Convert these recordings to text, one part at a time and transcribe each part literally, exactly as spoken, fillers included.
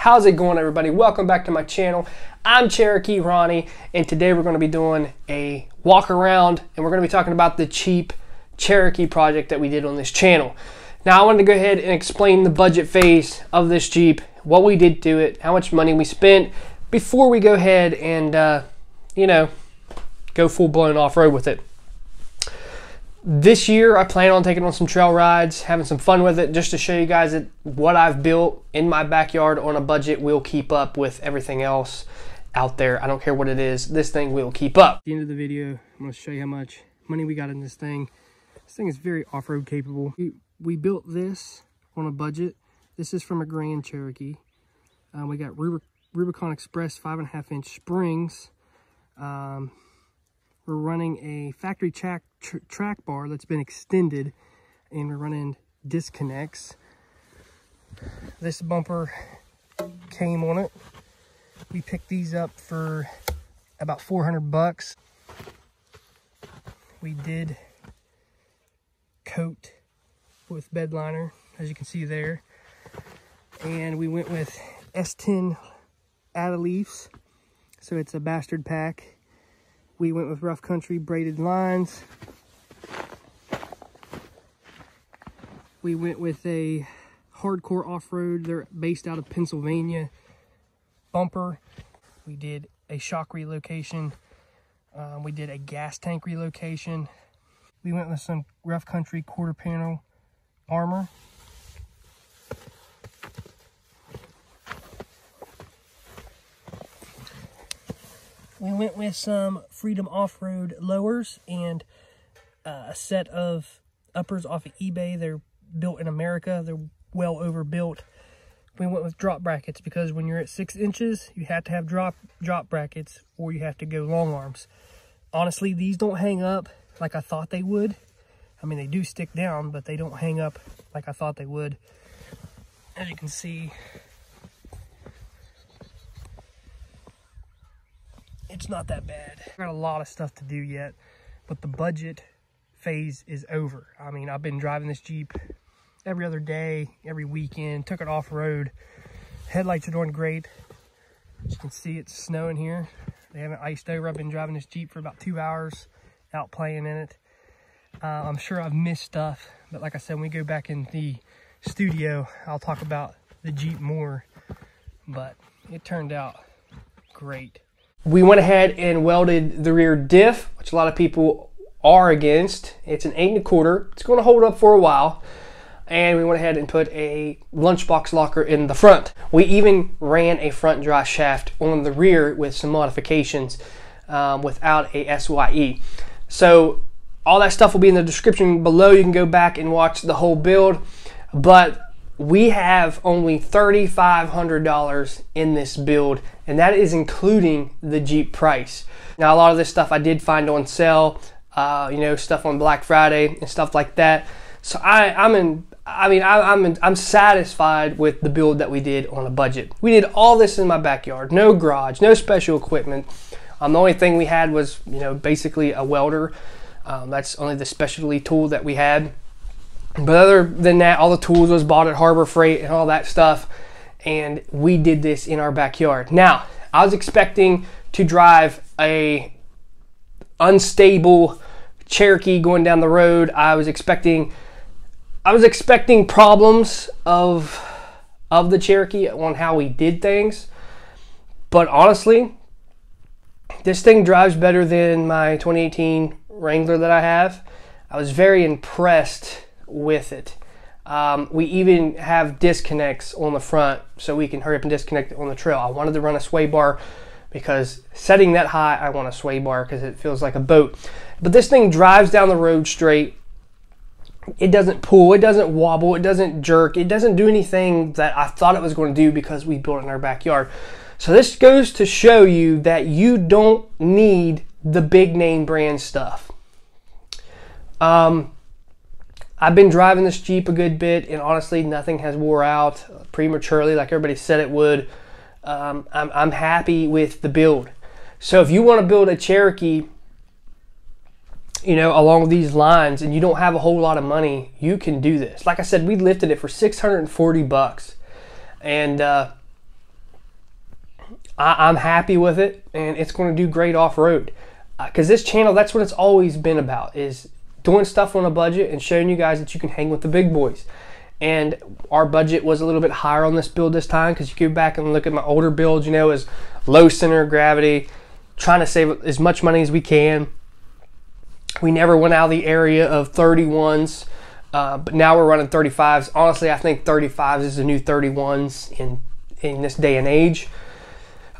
How's it going, everybody? Welcome back to my channel. I'm Cherokee Ronnie, and today we're going to be doing a walk around, and we're going to be talking about the cheap Cherokee project that we did on this channel. Now, I wanted to go ahead and explain the budget phase of this Jeep, what we did to it, how much money we spent, before we go ahead and, uh, you know, go full-blown off-road with it. This year, I plan on taking on some trail rides, having some fun with it, just to show you guys that what I've built in my backyard on a budget will keep up with everything else out there. I don't care what it is, this thing will keep up. At the end of the video, I'm going to show you how much money we got in this thing. This thing is very off-road capable. We, we built this on a budget. This is from a Grand Cherokee. Um, we got Rubic Rubicon Express five and a half inch springs. Um, We're running a factory track, tr track bar that's been extended, and we're running disconnects. This bumper came on it. We picked these up for about four hundred bucks. We did coat with bed liner, as you can see there. And we went with S ten Adeliefs, so it's a bastard pack. We went with Rough Country braided lines. We went with a Hardcore Off-Road. They're based out of Pennsylvania. Bumper. We did a shock relocation. Um, we did a gas tank relocation. We went with some Rough Country quarter panel armor. We went with some Freedom Off-Road lowers and uh, a set of uppers off of eBay. They're built in America. They're well overbuilt. We went with drop brackets because when you're at six inches, you have to have drop, drop brackets or you have to go long arms. Honestly, these don't hang up like I thought they would. I mean, they do stick down, but they don't hang up like I thought they would. As you can see, it's not that bad. I've got a lot of stuff to do yet, but the budget phase is over. I mean, I've been driving this Jeep every other day, every weekend, took it off-road. Headlights are doing great. As you can see, it's snowing here. They haven't iced over. I've been driving this Jeep for about two hours out playing in it. Uh, I'm sure I've missed stuff, but like I said, when we go back in the studio, I'll talk about the Jeep more, but it turned out great. We went ahead and welded the rear diff, which a lot of people are against. It's an eight and a quarter. It's going to hold up for a while. And we went ahead and put a lunchbox locker in the front. We even ran a front dry shaft on the rear with some modifications um, without a S Y E. So all that stuff will be in the description below. You can go back and watch the whole build. But we have only thirty-five hundred dollars in this build, and that is including the Jeep price. Now, a lot of this stuff I did find on sale, uh, you know, stuff on Black Friday and stuff like that. So I, I'm in, I mean, I, I'm in, I'm satisfied with the build that we did on a budget. We did all this in my backyard, no garage, no special equipment. Um, the only thing we had was, you know, basically a welder. Um, that's only the specialty tool that we had. But other than that, all the tools was bought at Harbor Freight and all that stuff, and we did this in our backyard. Now, I was expecting to drive a unstable Cherokee going down the road. I was expecting, I was expecting problems of of the Cherokee on how we did things. But honestly, this thing drives better than my twenty eighteen Wrangler that I have. I was very impressed with it. Um, we even have disconnects on the front so we can hurry up and disconnect it on the trail. I wanted to run a sway bar because setting that high, I want a sway bar because it feels like a boat. But this thing drives down the road straight. It doesn't pull, it doesn't wobble, it doesn't jerk, it doesn't do anything that I thought it was going to do because we built it in our backyard. So this goes to show you that you don't need the big name brand stuff. Um, I've been driving this Jeep a good bit, and honestly, nothing has wore out prematurely like everybody said it would. Um, I'm, I'm happy with the build. So if you want to build a Cherokee, you know, along these lines, and you don't have a whole lot of money, you can do this. Like I said, we lifted it for six hundred forty bucks, and uh, I, I'm happy with it, and it's going to do great off-road. Because uh, this channel, that's what it's always been about, is doing stuff on a budget and showing you guys that you can hang with the big boys. And our budget was a little bit higher on this build this time, because you go back and look at my older builds, you know, as low center of gravity, trying to save as much money as we can. We never went out of the area of thirty-ones, uh, but now we're running thirty-fives. Honestly, I think thirty-fives is the new thirty-ones in, in this day and age.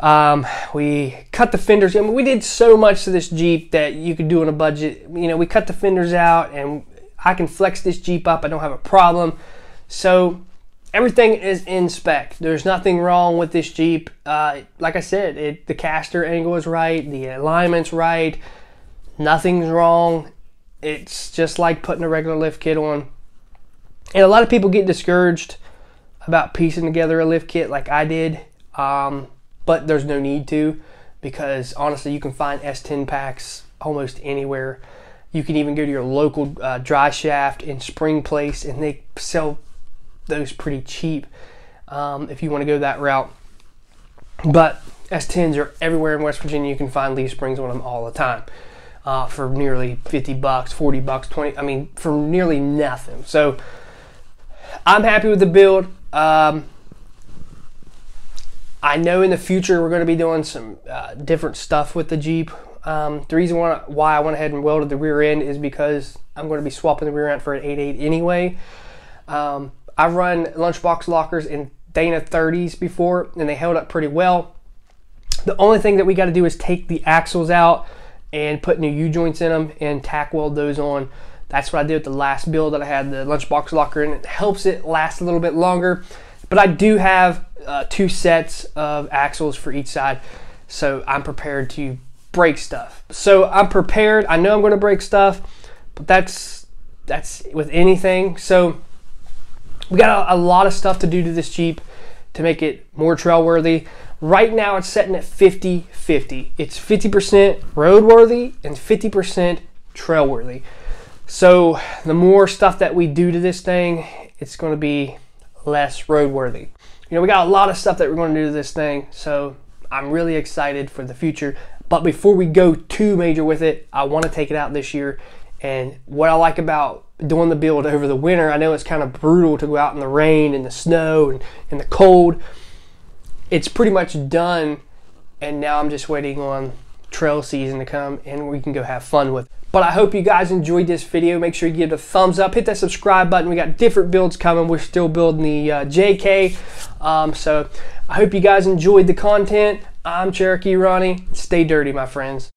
Um, we cut the fenders. I mean, we did so much to this Jeep that you could do on a budget. You know, we cut the fenders out, and I can flex this Jeep up. I don't have a problem. So everything is in spec. There's nothing wrong with this Jeep. Uh, like I said, it, the caster angle is right. The alignment's right. Nothing's wrong. It's just like putting a regular lift kit on. And a lot of people get discouraged about piecing together a lift kit like I did. Um, but there's no need to, because honestly, you can find S ten packs almost anywhere. You can even go to your local uh, dry shaft and spring place, and they sell those pretty cheap um, if you want to go that route. But S tens are everywhere in West Virginia. You can find leaf springs on them all the time uh, for nearly fifty bucks, forty bucks, twenty, I mean, for nearly nothing. So I'm happy with the build. um, I know in the future we're going to be doing some uh, different stuff with the Jeep. Um, the reason why, why I went ahead and welded the rear end is because I'm going to be swapping the rear end for an eight eight anyway. um, I've run lunchbox lockers in Dana thirties before, and they held up pretty well. The only thing that we got to do is take the axles out and put new U-joints in them and tack weld those on. That's what I did with the last build that I had the lunchbox locker in. It helps it last a little bit longer. But I do have uh, two sets of axles for each side, so I'm prepared to break stuff. So I'm prepared. I know I'm going to break stuff, but that's that's with anything. So we got a, a lot of stuff to do to this Jeep to make it more trail worthy. Right now it's setting at fifty fifty. It's fifty percent road worthy and fifty percent trail worthy. So the more stuff that we do to this thing, it's going to be less road worthy. You know, we got a lot of stuff that we're going to do to this thing. So I'm really excited for the future. But before we go too major with it, I want to take it out this year. And what I like about doing the build over the winter, I know it's kind of brutal to go out in the rain and the snow and, and the cold. It's pretty much done, and now I'm just waiting on trail season to come and we can go have fun with it. But I hope you guys enjoyed this video. Make sure you give it a thumbs up, hit that subscribe button. We got different builds coming. We're still building the uh, J K. Um, so I hope you guys enjoyed the content. I'm Cherokee Ronnie. Stay dirty, my friends.